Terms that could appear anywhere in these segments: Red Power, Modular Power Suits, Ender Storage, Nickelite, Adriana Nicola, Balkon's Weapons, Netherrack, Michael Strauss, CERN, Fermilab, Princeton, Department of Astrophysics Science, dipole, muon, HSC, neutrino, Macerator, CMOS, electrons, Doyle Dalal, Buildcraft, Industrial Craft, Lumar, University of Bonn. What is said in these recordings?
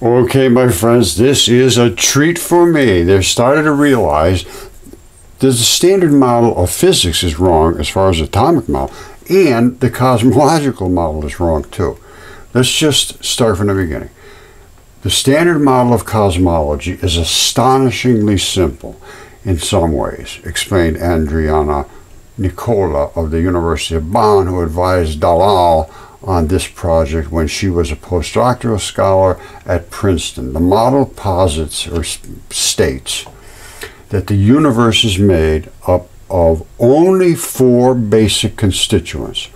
Okay, my friends, this is a treat for me. They're starting to realize that the standard model of physics is wrong as far as the atomic model, and the cosmological model is wrong too. Let's just start from the beginning. The standard model of cosmology is astonishingly simple in some ways, explained Adriana Nicola of the University of Bonn, who advised Dalal on this project when she was a postdoctoral scholar at Princeton. The model posits or states that the universe is made up of only four basic constituents: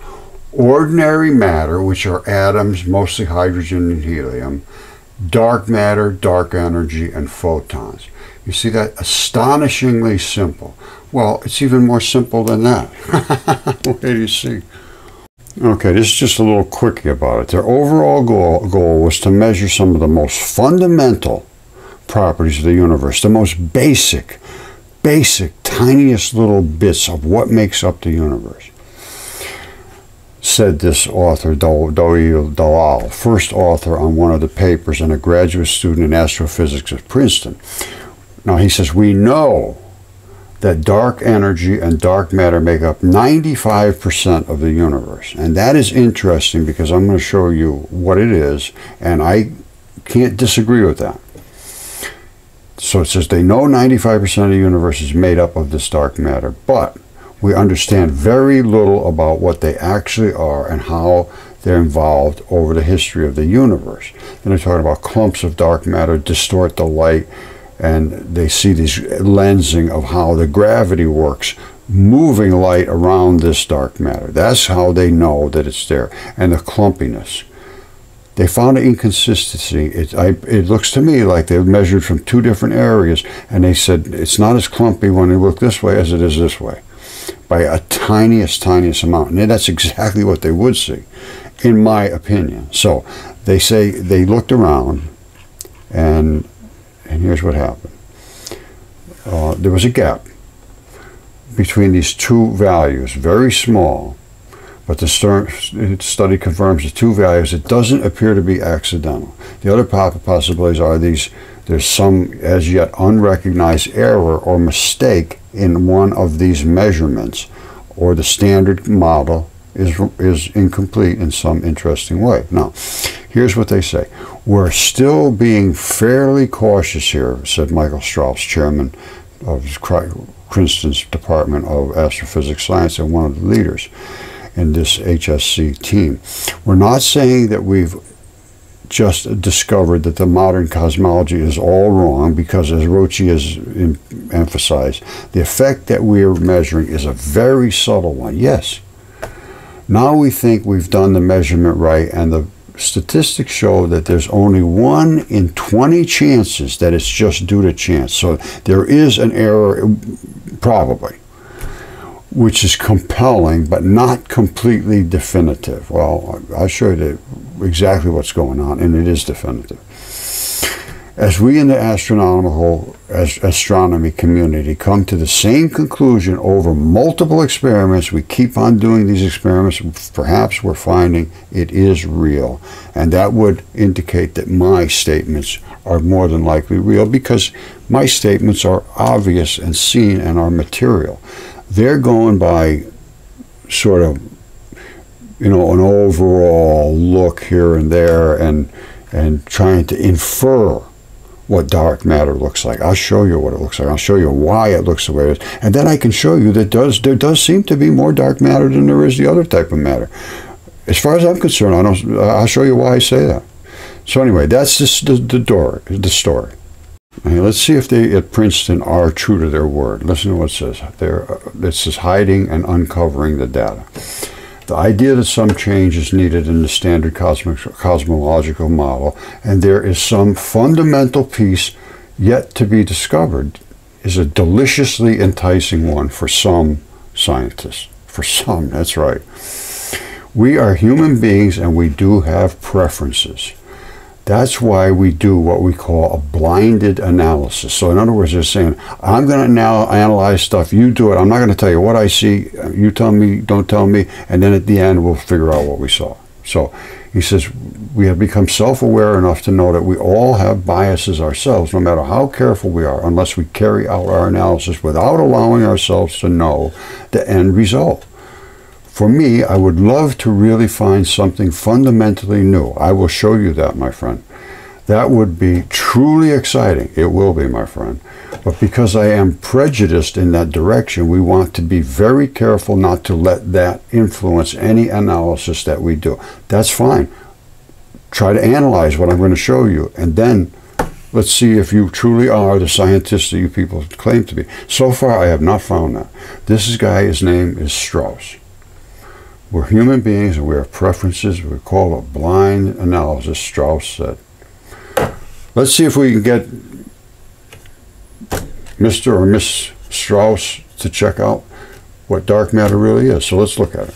ordinary matter, which are atoms, mostly hydrogen and helium, dark matter, dark energy, and photons. You see that? Astonishingly simple. Well, it's even more simple than that. What do you see? Okay, this is just a little quickie about it. Their overall goal was to measure some of the most fundamental properties of the universe, the most basic, tiniest little bits of what makes up the universe, said this author, Doyle Dalal, first author on one of the papers and a graduate student in astrophysics at Princeton. Now, he says, we know that dark energy and dark matter make up 95% of the universe. And that is interesting because I'm going to show you what it is, and I can't disagree with that. So it says they know 95% of the universe is made up of this dark matter, but we understand very little about what they actually are and how they're involved over the history of the universe. And they're talking about clumps of dark matter distort the light, and they see this lensing of how the gravity works, moving light around this dark matter. That's how they know that it's there, and the clumpiness. They found an inconsistency. It looks to me like they've measured from two different areas, and they said it's not as clumpy when you look this way as it is this way, by a tiniest amount. And that's exactly what they would see, in my opinion. So they say they looked around, and here's what happened. There was a gap between these two values, very small, but the study confirms the two values. It doesn't appear to be accidental. The other possibilities are there's some as yet unrecognized error or mistake in one of these measurements, or the standard model is incomplete in some interesting way. Now, here's what they say. We're still being fairly cautious here, said Michael Strauss, chairman of Princeton's Department of Astrophysics Science and one of the leaders in this HSC team. We're not saying that we've just discovered that the modern cosmology is all wrong, because as Rochi has emphasized, the effect that we are measuring is a very subtle one. Yes. Now we think we've done the measurement right, and the statistics show that there's only 1 in 20 chances that it's just due to chance. So there is an error, probably, which is compelling but not completely definitive. Well, I'll show you exactly what's going on, and it is definitive. As we in the astronomy community come to the same conclusion over multiple experiments, we keep on doing these experiments, perhaps we're finding it is real. And that would indicate that my statements are more than likely real, because my statements are obvious and seen and are material. They're going by sort of, you know, an overall look here and there, and trying to infer what dark matter looks like. I'll show you what it looks like. I'll show you why it looks the way it is. And then I can show you that there does seem to be more dark matter than there is the other type of matter. As far as I'm concerned, I'll show you why I say that. So anyway, that's just the story. Okay, let's see if they at Princeton are true to their word. Listen to what it says. It says hiding and uncovering the data. The idea that some change is needed in the standard cosmological model, and there is some fundamental piece yet to be discovered, is a deliciously enticing one for some scientists. For some, that's right. We are human beings, and we do have preferences. That's why we do what we call a blinded analysis. So in other words, they're saying, I'm going to now analyze stuff, you do it, I'm not going to tell you what I see, you tell me, don't tell me, and then at the end we'll figure out what we saw. So he says, we have become self-aware enough to know that we all have biases ourselves, no matter how careful we are, unless we carry out our analysis without allowing ourselves to know the end result. For me, I would love to really find something fundamentally new. I will show you that, my friend. That would be truly exciting. It will be, my friend. But because I am prejudiced in that direction, we want to be very careful not to let that influence any analysis that we do. That's fine. Try to analyze what I'm going to show you, and then let's see if you truly are the scientist that you people claim to be. So far, I have not found that. This guy, his name is Strauss. We're human beings, and we have preferences. We call a blind analysis, Strauss said. Let's see if we can get Mr. or Miss Strauss to check out what dark matter really is. So let's look at it.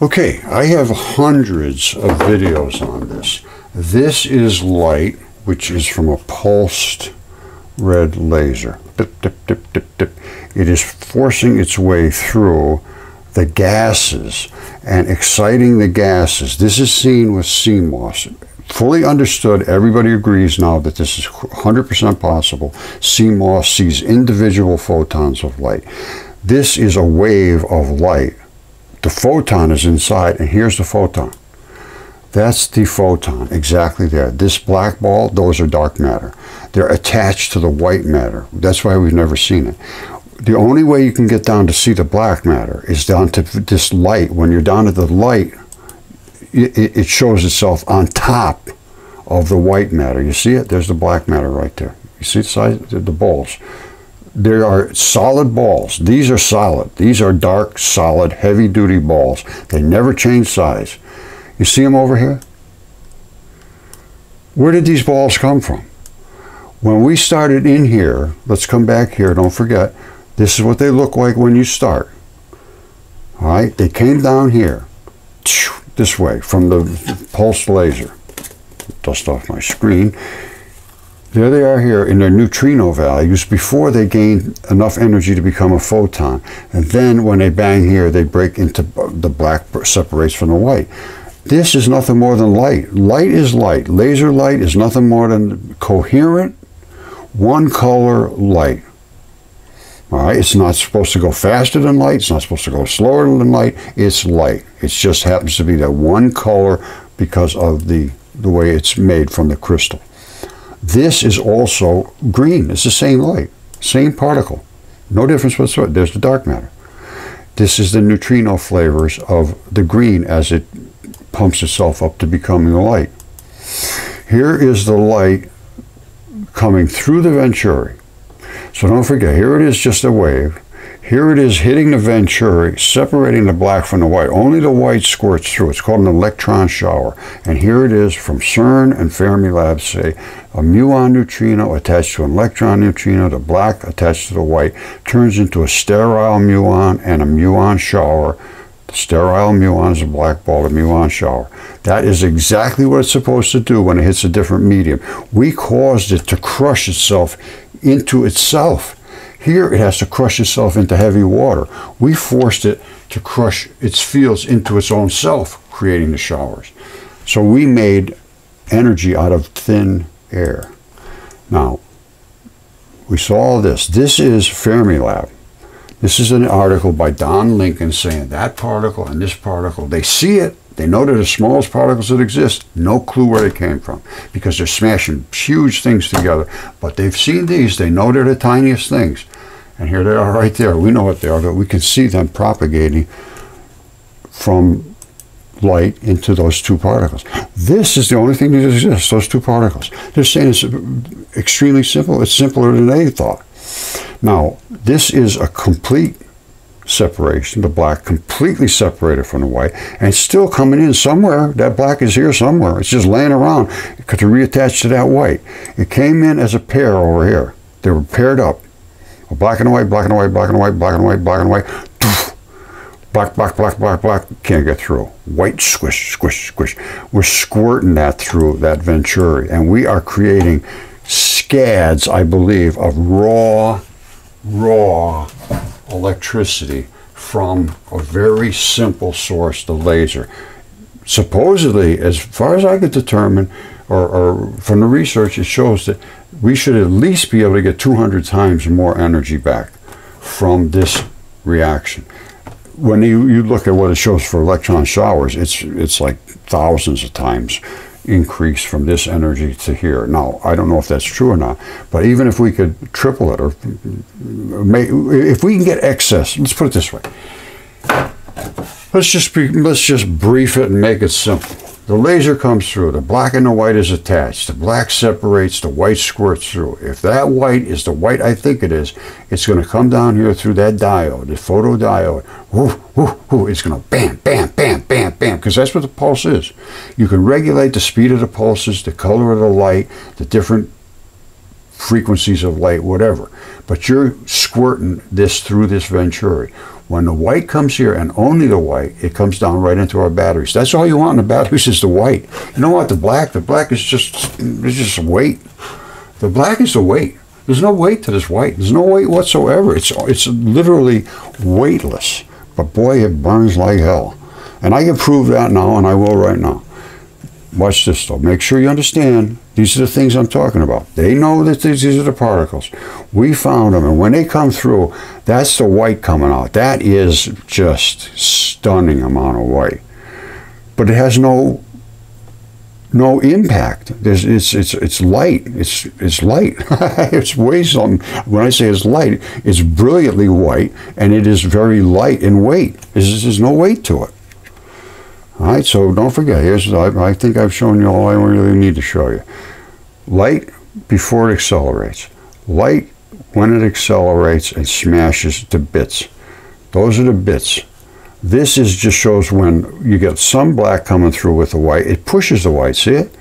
Okay, I have hundreds of videos on this. This is light, which is from a pulsed red laser. Dip, dip, dip, dip, dip. It is forcing its way through the gases and exciting the gases. This is seen with CMOS. Fully understood, everybody agrees now that this is 100% possible. CMOS sees individual photons of light. This is a wave of light. The photon is inside, and here's the photon. That's the photon, exactly there. This black ball, those are dark matter. They're attached to the white matter. That's why we've never seen it. The only way you can get down to see the black matter is down to this light. When you're down to the light, it shows itself on top of the white matter. You see it? There's the black matter right there. You see the size of the balls? There are solid balls. These are solid. These are dark, solid, heavy-duty balls. They never change size. You see them over here? Where did these balls come from? When we started in here, let's come back here, don't forget, this is what they look like when you start. All right? They came down here. This way, from the pulsed laser. Dust off my screen. There they are here in their neutrino values before they gain enough energy to become a photon. And then when they bang here, they break into the black, separates from the white. This is nothing more than light. Light is light. Laser light is nothing more than coherent, one-color light. All right, it's not supposed to go faster than light. It's not supposed to go slower than light. It's light. It just happens to be that one color because of the way it's made from the crystal. This is also green. It's the same light, same particle. No difference whatsoever. There's the dark matter. This is the neutrino flavors of the green as it pumps itself up to becoming the light. Here is the light coming through the venturi. So don't forget, here it is just a wave. Here it is hitting the venturi, separating the black from the white. Only the white squirts through. It's called an electron shower. And here it is from CERN and Fermilab say, a muon neutrino attached to an electron neutrino, the black attached to the white, turns into a sterile muon and a muon shower. The sterile muon is a black ball, a muon shower. That is exactly what it's supposed to do when it hits a different medium. We caused it to crush itself into itself. Here it has to crush itself into heavy water. We forced it to crush its fields into its own self, creating the showers. So we made energy out of thin air. Now, we saw this. This is Fermilab. This is an article by Don Lincoln saying that particle and this particle, they see it. They know they're the smallest particles that exist. No clue where they came from because they're smashing huge things together. But they've seen these. They know they're the tiniest things. And here they are right there. We know what they are, but we can see them propagating from light into those two particles. This is the only thing that exists, those two particles. They're saying it's extremely simple. It's simpler than they thought. Now, this is a complete separation, the black completely separated from the white, and still coming in somewhere. That black is here somewhere. It's just laying around to reattach to that white. It came in as a pair over here. They were paired up. A black and a white, black and a white, black and a white, black and a white, black and a white. Black, black, black, black, black. Can't get through. White squish, squish, squish. We're squirting that through that venturi, and we are creating scads, I believe, of raw electricity from a very simple source, the laser. supposedly, as far as I could determine, or from the research, it shows that we should at least be able to get 200 times more energy back from this reaction. When you look at what it shows for electron showers, it's like thousands of times increase from this energy to here. Now, I don't know if that's true or not, but even if we could triple it, or if we can get excess, let's put it this way. Let's just brief it and make it simple. The laser comes through, the black and the white is attached, the black separates, the white squirts through. If that white is the white I think it is, it's gonna come down here through that diode, the photodiode, woof, woof, woof, it's gonna bam, bam, bam, bam, bam, because that's what the pulse is. You can regulate the speed of the pulses, the color of the light, the different frequencies of light, whatever. But you're squirting this through this venturi. When the white comes here, and only the white, it comes down right into our batteries. That's all you want in the batteries is the white. You know what? The black is just weight. The black is the weight. There's no weight to this white. There's no weight whatsoever. It's literally weightless. But boy, it burns like hell. And I can prove that now, and I will right now. Watch this though. Make sure you understand. These are the things I'm talking about. They know that these are the particles. We found them, and when they come through, that's the white coming out. That is just stunning amount of white. But it has no impact. It's light. It's light. It's way something. When I say it's light, it's brilliantly white, and it is very light in weight. There's no weight to it. All right, so don't forget, I think I've shown you all I really need to show you. Light before it accelerates. Light when it accelerates and smashes to bits. Those are the bits. This is just shows when you get some black coming through with the white. It pushes the white, see it?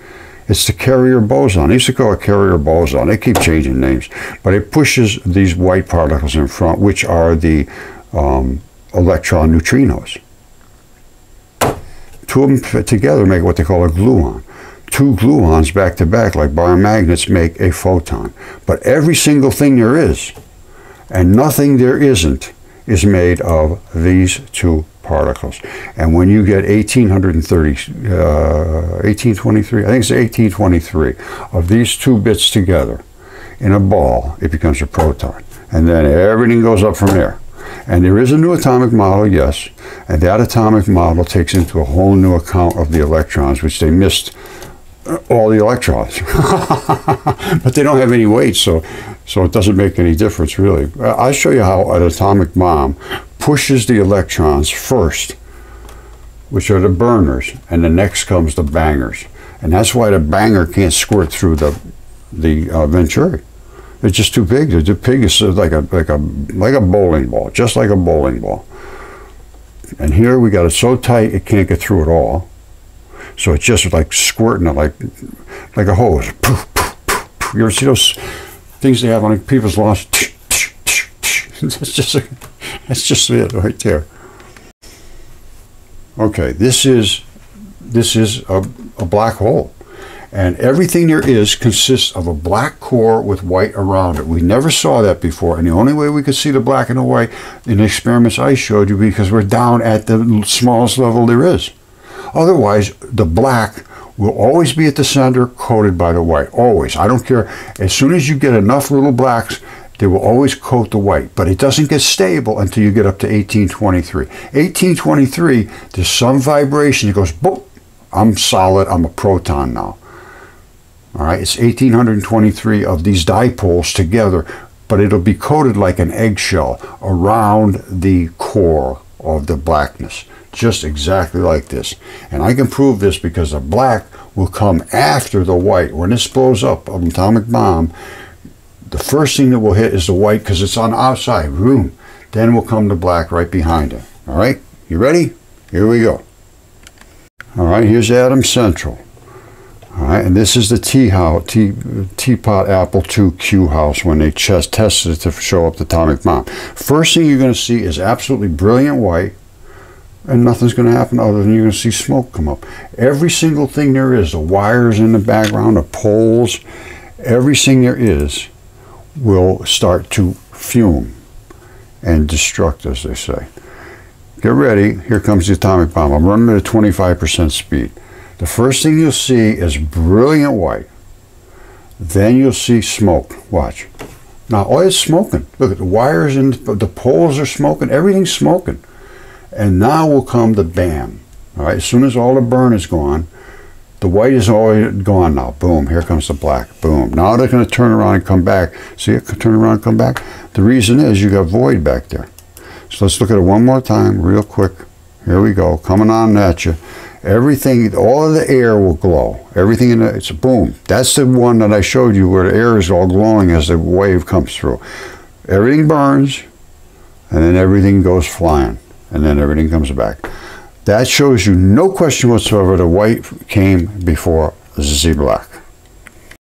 It's the carrier boson. They used to call it carrier boson. They keep changing names. But it pushes these white particles in front, which are the electron neutrinos. Two of them together make what they call a gluon. Two gluons back to back, like bar magnets, make a photon. But every single thing there is, and nothing there isn't, is made of these two particles. And when you get 1823, I think it's 1823, of these two bits together in a ball, it becomes a proton. And then everything goes up from there. And there is a new atomic model, yes, and that atomic model takes into a whole new account of the electrons, which they missed all the electrons. But they don't have any weight, so it doesn't make any difference, really. I'll show you how an atomic bomb pushes the electrons first, which are the burners, and the next comes the bangers. And that's why the banger can't squirt through the venturi. It's just too big. The pig is like a bowling ball, just like a bowling ball. And here we got it so tight it can't get through at all. So it's just like squirting it like a hose. Poof, poof, poof, poof. You ever see those things they have on people's lawns? That's just it right there. Okay, this is a black hole. And everything there is consists of a black core with white around it. We never saw that before, and the only way we could see the black and the white in the experiments I showed you, because we're down at the smallest level there is. Otherwise, the black will always be at the center, coated by the white, always. I don't care. As soon as you get enough little blacks, they will always coat the white, but it doesn't get stable until you get up to 1823. 1823, there's some vibration. It goes, boop, I'm solid, I'm a proton now. All right, it's 1823 of these dipoles together, but it'll be coated like an eggshell around the core of the blackness, just exactly like this. And I can prove this because the black will come after the white. When this blows up, an atomic bomb, the first thing that will hit is the white because it's on the outside, room. Then will come the black right behind it. All right, you ready? Here we go. All right, here's Atom Central. All right, and this is the teapot Apple II Q house when they tested it to show up the atomic bomb. First thing you're going to see is absolutely brilliant white, and nothing's going to happen other than you're going to see smoke come up. Every single thing there is, the wires in the background, the poles, everything there is will start to fume and destruct, as they say. Get ready, here comes the atomic bomb. I'm running at a 25% speed. The first thing you'll see is brilliant white. Then you'll see smoke, watch. Now all it's smoking, look at the wires and the poles are smoking, everything's smoking. And now will come the bam. All right, as soon as all the burn is gone, the white is all gone now, boom, here comes the black, boom. Now they're gonna turn around and come back. See it, turn around and come back? The reason is you got void back there. So let's look at it one more time, real quick. Here we go, coming on at you. Everything, all of the air will glow. Everything in the, it's a boom. That's the one that I showed you where the air is all glowing as the wave comes through. Everything burns, and then everything goes flying, and then everything comes back. That shows you, no question whatsoever, the white came before the black.